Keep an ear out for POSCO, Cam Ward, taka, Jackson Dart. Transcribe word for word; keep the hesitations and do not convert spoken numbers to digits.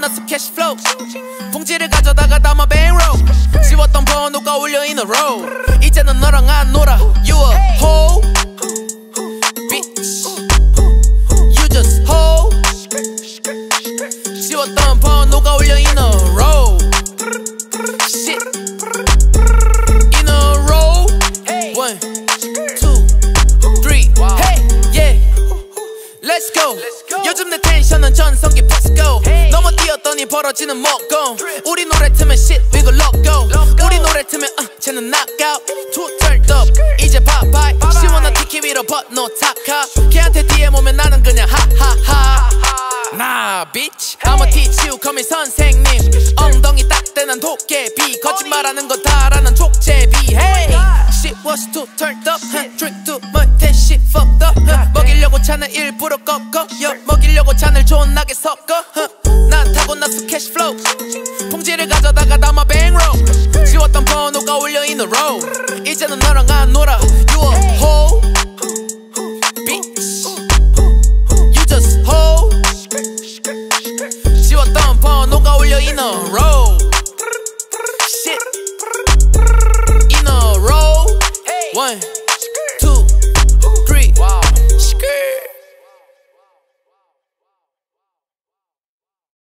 만났어 cash flow. 봉지를 가져다가 담아 bankroll. 지웠던 번호가 올려 in a row. 이제는 너랑 안 놀아. You a hoe, bitch. You just hoe. 지웠던 번호가 올려 in a row. Shit, in a row. One, two, three. Hey, yeah. Let's go. 요즘 내 텐션은 전성기 포스코. 너무 뛰었더니 벌어지는 목공. 우리 노래 틀면 shit we gon' loco. 우리 노래 틀면 uh, 쟤는 knockout. Two turned up 이제 bye bye. She wanna take it 위로 but no taka. 걔한테 디엠 오면 나는 그냥 하하하. Nah bitch I'ma teach you come in 선생님. 엉덩이 딱 대는 도깨비. 거짓말하는 거 다 알아는 족제비. Hey shit was too turned up. Drink too much that shit fucked up. 먹이려고 차는 일부러 꺾어. 먹이려고 잔을 존나게 섞어. 난 타고났어 cash flow. 봉지를 가져다가 담아 bankroll. 지웠던 번호가 올려 in a row. 이제는 너랑 안 놀아. You a hoe, bitch. You just hoe. 지웠던 번호가 올려 in a row. Shit, in a row. One.